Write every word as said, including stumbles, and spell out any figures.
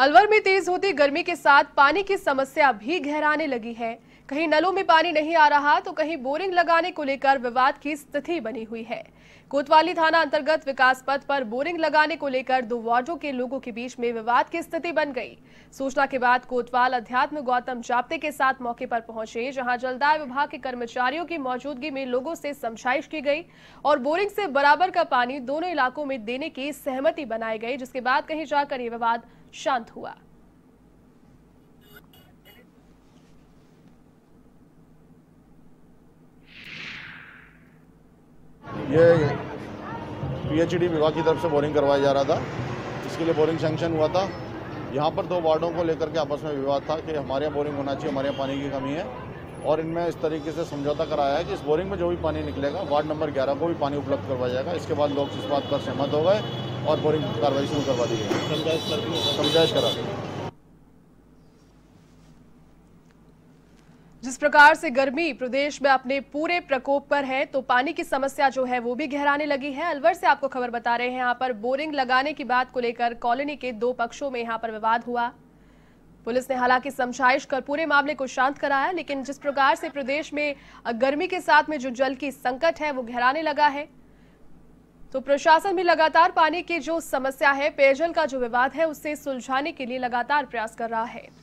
अलवर में तेज होती गर्मी के साथ पानी की समस्या भी गहराने लगी है। कहीं नलों में पानी नहीं आ रहा तो कहीं बोरिंग लगाने को लेकर विवाद की स्थिति बनी हुई है। कोतवाली थाना अंतर्गत विकास पथ पर बोरिंग लगाने को लेकर दो वार्डों के लोगों के बीच में विवाद की स्थिति बन गई। सूचना के बाद कोतवाल अध्यात्म गौतम जाप्ते के साथ मौके पर पहुंचे, जहां जलदाय विभाग के कर्मचारियों की मौजूदगी में लोगों से समझाइश की गई और बोरिंग से बराबर का पानी दोनों इलाकों में देने की सहमति बनाई गई, जिसके बाद कहीं जाकर ये विवाद शांत हुआ। ये पीएचडी विभाग की तरफ से बोरिंग करवाया जा रहा था, इसके लिए बोरिंग सैंक्शन हुआ था। यहाँ पर दो वार्डों को लेकर के आपस में विवाद था कि हमारे यहाँ बोरिंग होना चाहिए, हमारे यहाँ पानी की कमी है, और इनमें इस तरीके से समझौता कराया है कि इस बोरिंग में जो भी पानी निकलेगा वार्ड नंबर ग्यारह को भी पानी उपलब्ध करवाया जाएगा। इसके बाद लोग इस बात पर सहमत हो गए और बोरिंग कार्रवाई शुरू करवा दी गई, समझाइश करा दी। जिस प्रकार से गर्मी प्रदेश में अपने पूरे प्रकोप पर है तो पानी की समस्या जो है वो भी गहराने लगी है। अलवर से आपको खबर बता रहे हैं। यहाँ पर बोरिंग लगाने की बात को लेकर कॉलोनी के दो पक्षों में यहाँ पर विवाद हुआ। पुलिस ने हालांकि समझाइश कर पूरे मामले को शांत कराया, लेकिन जिस प्रकार से प्रदेश में गर्मी के साथ में जो जल की संकट है वो गहराने लगा है तो प्रशासन भी लगातार पानी की जो समस्या है, पेयजल का जो विवाद है, उससे सुलझाने के लिए लगातार प्रयास कर रहा है।